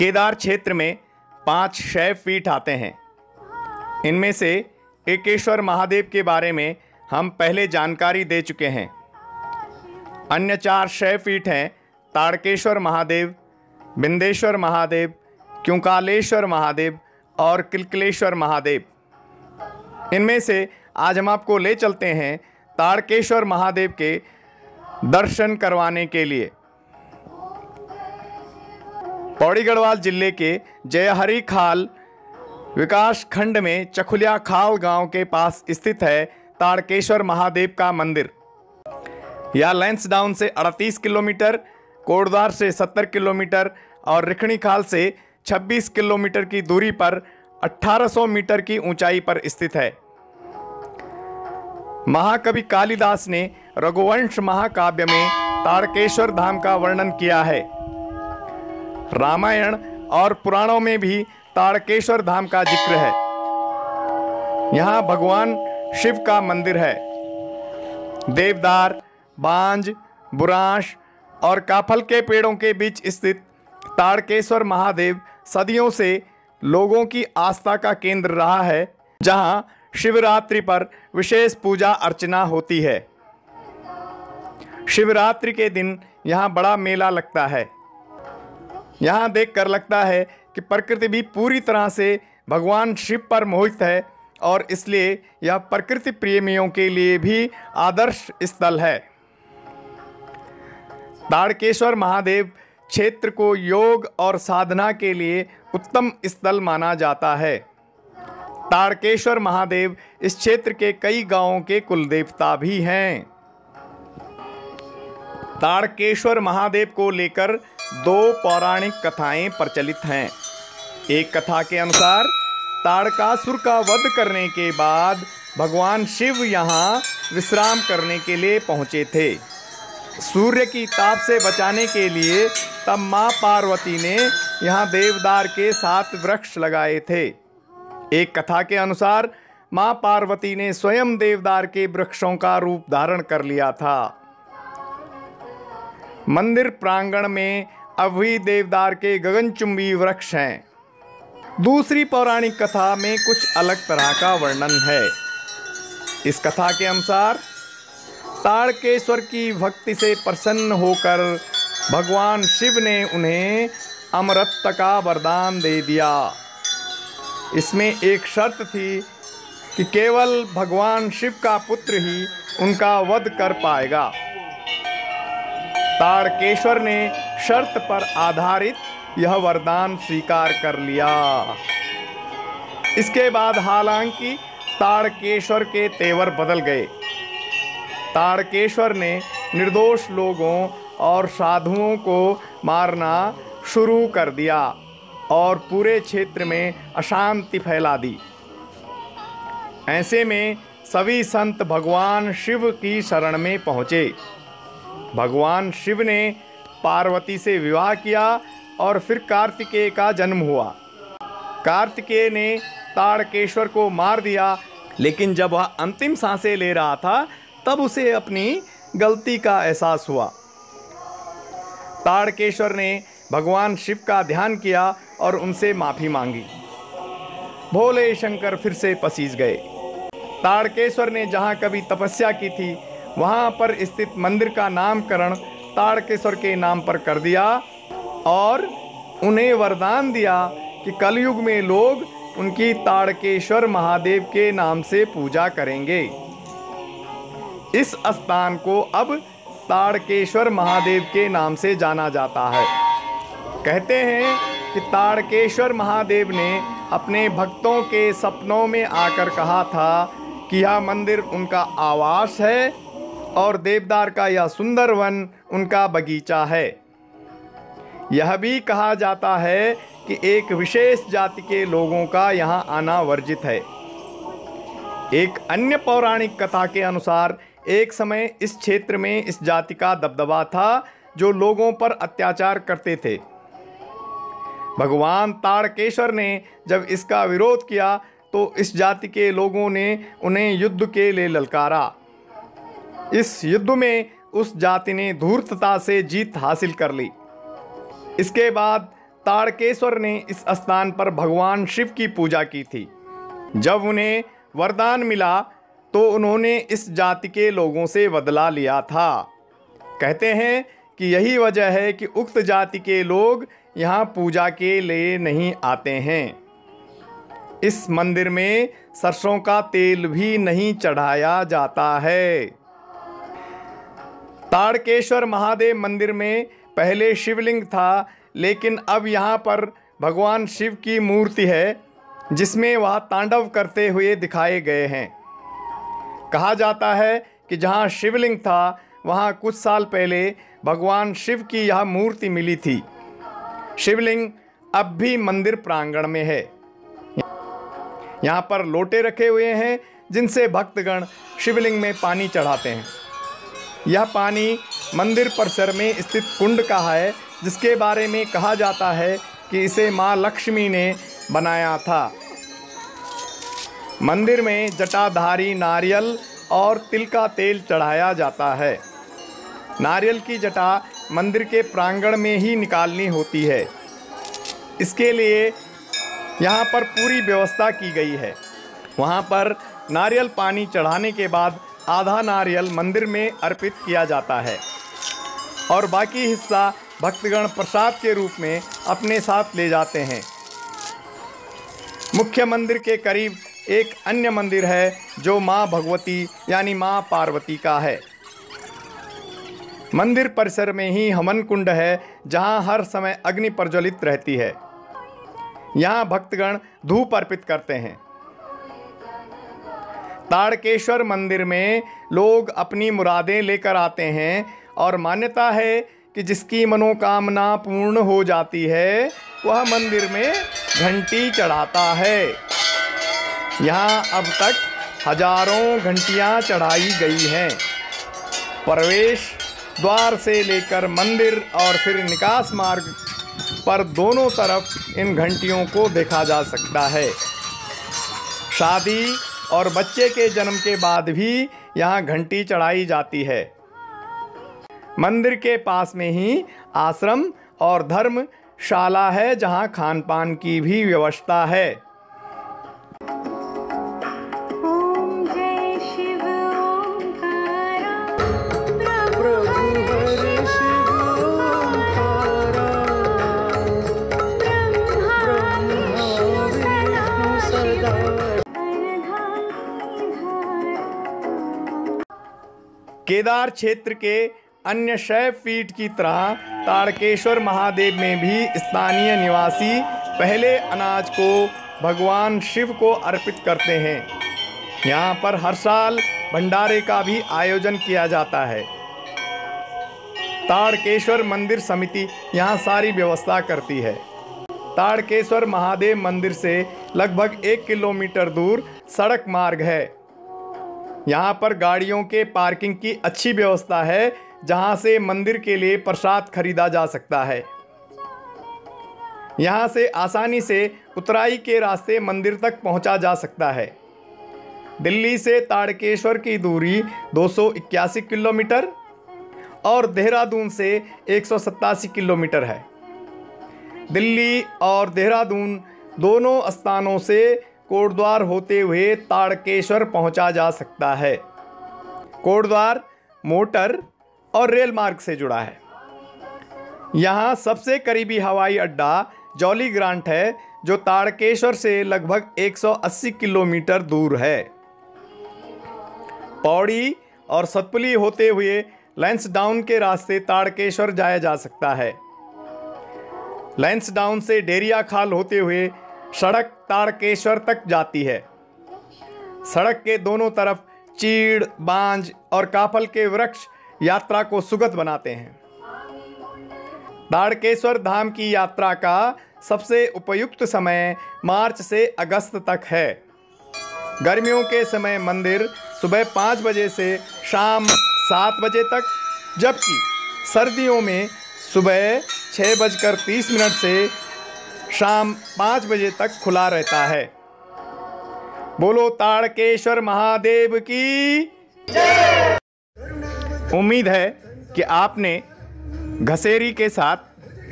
केदार क्षेत्र में 5 शैव पीठ आते हैं। इनमें से एकेश्वर महादेव के बारे में हम पहले जानकारी दे चुके हैं। अन्य 4 शैव पीठ हैं ताड़केश्वर महादेव, बिंदेश्वर महादेव, क्योंकालेश्वर महादेव और किलकिलेश्वर महादेव। इनमें से आज हम आपको ले चलते हैं ताड़केश्वर महादेव के दर्शन करवाने के लिए। पौड़ी गढ़वाल जिले के जयहरीखाल विकास खंड में चखुलिया खाल गांव के पास स्थित है ताड़केश्वर महादेव का मंदिर। यह लैंसडाउन से 38 किलोमीटर, कोटद्वार से 70 किलोमीटर और रिखणीखाल से 26 किलोमीटर की दूरी पर 1800 मीटर की ऊंचाई पर स्थित है। महाकवि कालिदास ने रघुवंश महाकाव्य में ताड़केश्वर धाम का वर्णन किया है। रामायण और पुराणों में भी ताड़केश्वर धाम का जिक्र है। यहाँ भगवान शिव का मंदिर है। देवदार, बांज, बुरांश और काफल के पेड़ों के बीच स्थित ताड़केश्वर महादेव सदियों से लोगों की आस्था का केंद्र रहा है, जहाँ शिवरात्रि पर विशेष पूजा अर्चना होती है। शिवरात्रि के दिन यहाँ बड़ा मेला लगता है। यहाँ देखकर लगता है कि प्रकृति भी पूरी तरह से भगवान शिव पर मोहित है और इसलिए यह प्रकृति प्रेमियों के लिए भी आदर्श स्थल है। ताड़केश्वर महादेव क्षेत्र को योग और साधना के लिए उत्तम स्थल माना जाता है। ताड़केश्वर महादेव इस क्षेत्र के कई गांवों के कुलदेवता भी हैं। ताड़केश्वर महादेव को लेकर 2 पौराणिक कथाएं प्रचलित हैं। एक कथा के अनुसार ताड़कासुर का वध करने के बाद भगवान शिव यहाँ विश्राम करने के लिए पहुँचे थे। सूर्य की ताप से बचाने के लिए तब माँ पार्वती ने यहाँ देवदार के 7 वृक्ष लगाए थे। एक कथा के अनुसार माँ पार्वती ने स्वयं देवदार के वृक्षों का रूप धारण कर लिया था। मंदिर प्रांगण में अब भी देवदार के गगनचुंबी वृक्ष हैं। दूसरी पौराणिक कथा में कुछ अलग तरह का वर्णन है। इस कथा के अनुसार ताड़केश्वर की भक्ति से प्रसन्न होकर भगवान शिव ने उन्हें अमरत्व का वरदान दे दिया। इसमें एक शर्त थी कि केवल भगवान शिव का पुत्र ही उनका वध कर पाएगा। ताड़केश्वर ने शर्त पर आधारित यह वरदान स्वीकार कर लिया। इसके बाद हालांकि ताड़केश्वर के तेवर बदल गए। ताड़केश्वर ने निर्दोष लोगों और साधुओं को मारना शुरू कर दिया और पूरे क्षेत्र में अशांति फैला दी। ऐसे में सभी संत भगवान शिव की शरण में पहुँचे। भगवान शिव ने पार्वती से विवाह किया और फिर कार्तिकेय का जन्म हुआ। कार्तिकेय ने ताड़केश्वर को मार दिया, लेकिन जब वह अंतिम सांसें ले रहा था तब उसे अपनी गलती का एहसास हुआ। ताड़केश्वर ने भगवान शिव का ध्यान किया और उनसे माफ़ी मांगी। भोले शंकर फिर से पसीज गए। ताड़केश्वर ने जहाँ कभी तपस्या की थी वहाँ पर स्थित मंदिर का नामकरण ताड़केश्वर के नाम पर कर दिया और उन्हें वरदान दिया कि कलयुग में लोग उनकी ताड़केश्वर महादेव के नाम से पूजा करेंगे। इस स्थान को अब ताड़केश्वर महादेव के नाम से जाना जाता है। कहते हैं कि ताड़केश्वर महादेव ने अपने भक्तों के सपनों में आकर कहा था कि यह मंदिर उनका आवास है और देवदार का यह सुंदर वन उनका बगीचा है। यह भी कहा जाता है कि एक विशेष जाति के लोगों का यहाँ आना वर्जित है। एक अन्य पौराणिक कथा के अनुसार एक समय इस क्षेत्र में इस जाति का दबदबा था जो लोगों पर अत्याचार करते थे। भगवान ताड़केश्वर ने जब इसका विरोध किया तो इस जाति के लोगों ने उन्हें युद्ध के लिए ललकारा। इस युद्ध में उस जाति ने धूर्तता से जीत हासिल कर ली। इसके बाद ताड़केश्वर ने इस स्थान पर भगवान शिव की पूजा की थी। जब उन्हें वरदान मिला तो उन्होंने इस जाति के लोगों से बदला लिया था। कहते हैं कि यही वजह है कि उक्त जाति के लोग यहाँ पूजा के लिए नहीं आते हैं। इस मंदिर में सरसों का तेल भी नहीं चढ़ाया जाता है। ताड़केश्वर महादेव मंदिर में पहले शिवलिंग था, लेकिन अब यहाँ पर भगवान शिव की मूर्ति है जिसमें वह तांडव करते हुए दिखाए गए हैं। कहा जाता है कि जहाँ शिवलिंग था वहाँ कुछ साल पहले भगवान शिव की यह मूर्ति मिली थी। शिवलिंग अब भी मंदिर प्रांगण में है। यहाँ पर लोटे रखे हुए हैं जिनसे भक्तगण शिवलिंग में पानी चढ़ाते हैं। यह पानी मंदिर परिसर में स्थित कुंड का है, जिसके बारे में कहा जाता है कि इसे मां लक्ष्मी ने बनाया था। मंदिर में जटाधारी नारियल और तिल का तेल चढ़ाया जाता है। नारियल की जटा मंदिर के प्रांगण में ही निकालनी होती है। इसके लिए यहाँ पर पूरी व्यवस्था की गई है। वहाँ पर नारियल पानी चढ़ाने के बाद आधा नारियल मंदिर में अर्पित किया जाता है और बाकी हिस्सा भक्तगण प्रसाद के रूप में अपने साथ ले जाते हैं। मुख्य मंदिर के करीब एक अन्य मंदिर है जो मां भगवती यानी मां पार्वती का है। मंदिर परिसर में ही हवन कुंड है जहां हर समय अग्नि प्रज्वलित रहती है। यहां भक्तगण धूप अर्पित करते हैं। ताड़केश्वर मंदिर में लोग अपनी मुरादें लेकर आते हैं और मान्यता है कि जिसकी मनोकामना पूर्ण हो जाती है वह मंदिर में घंटी चढ़ाता है। यहाँ अब तक हजारों घंटियाँ चढ़ाई गई हैं। प्रवेश द्वार से लेकर मंदिर और फिर निकास मार्ग पर दोनों तरफ इन घंटियों को देखा जा सकता है। शादी और बच्चे के जन्म के बाद भी यहाँ घंटी चढ़ाई जाती है। मंदिर के पास में ही आश्रम और धर्मशाला है जहाँ खान पान की भी व्यवस्था है। केदार क्षेत्र के अन्य शैव पीठ की तरह ताड़केश्वर महादेव में भी स्थानीय निवासी पहले अनाज को भगवान शिव को अर्पित करते हैं। यहाँ पर हर साल भंडारे का भी आयोजन किया जाता है। ताड़केश्वर मंदिर समिति यहाँ सारी व्यवस्था करती है। ताड़केश्वर महादेव मंदिर से लगभग 1 किलोमीटर दूर सड़क मार्ग है। यहाँ पर गाड़ियों के पार्किंग की अच्छी व्यवस्था है जहाँ से मंदिर के लिए प्रसाद खरीदा जा सकता है। यहाँ से आसानी से उतराई के रास्ते मंदिर तक पहुँचा जा सकता है। दिल्ली से ताड़केश्वर की दूरी 281 किलोमीटर और देहरादून से 187 किलोमीटर है। दिल्ली और देहरादून दोनों स्थानों से कोटद्वार होते हुए ताड़केश्वर पहुंचा जा सकता है। कोटद्वार मोटर और रेल मार्ग से जुड़ा है। यहाँ सबसे करीबी हवाई अड्डा जौलीग्रांट है जो ताड़केश्वर से लगभग 180 किलोमीटर दूर है। पौड़ी और सतपुली होते हुए लैंसडाउन के रास्ते ताड़केश्वर जाया जा सकता है। लैंसडाउन से डेरियाखाल होते हुए सड़क ताड़केश्वर तक जाती है। सड़क के दोनों तरफ चीड़, बांज और काफल के वृक्ष यात्रा को सुगत बनाते हैं। ताड़केश्वर धाम की यात्रा का सबसे उपयुक्त समय मार्च से अगस्त तक है। गर्मियों के समय मंदिर सुबह 5 बजे से शाम 7 बजे तक, जबकि सर्दियों में सुबह 6:30 से शाम 5 बजे तक खुला रहता है। बोलो ताड़केश्वर महादेव की जय। उम्मीद है कि आपने घसेरी के साथ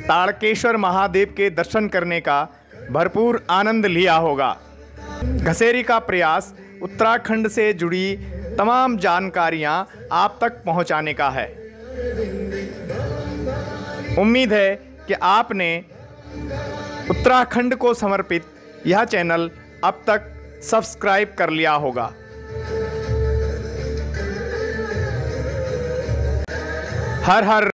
ताड़केश्वर महादेव के दर्शन करने का भरपूर आनंद लिया होगा। घसेरी का प्रयास उत्तराखंड से जुड़ी तमाम जानकारियां आप तक पहुंचाने का है। उम्मीद है कि आपने उत्तराखंड को समर्पित यह चैनल अब तक सब्सक्राइब कर लिया होगा। हर हर